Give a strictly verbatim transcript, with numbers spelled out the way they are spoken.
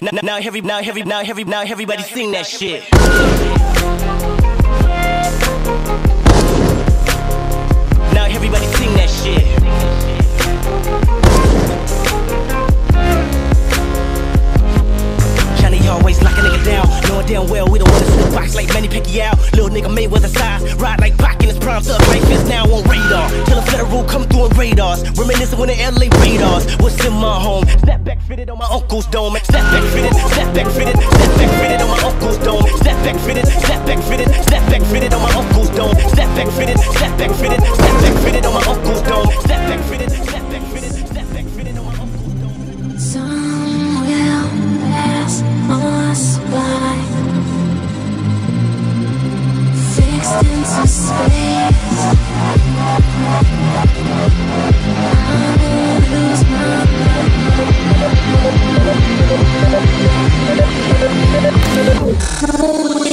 Now, now, every, now, every, now, every, now, everybody sing that shit. Now, everybody sing that shit. Johnny always lock a nigga down. Knowing damn well we don't want to slip box like Manny Pacquiao. Little nigga Mayweather size, ride like Pac in his prime. Stuff right fist now on radar. Till a federal come through on radars. Reminiscent when the L A radars. What's in my home? Fitted on my uncle's dome. Step back fitted, step back fitted, step back fitted on my uncle's dome. Step back fitted, step back fitted, step back fitted on my uncle's dome. Step back fitted, step back fitted, step back fitted on my uncle's dome. Step back fitted, step back fitted, step back fitted on my uncle's dome. Some will pass us by, fixed into space. I'm gonna lose my mind. Oh,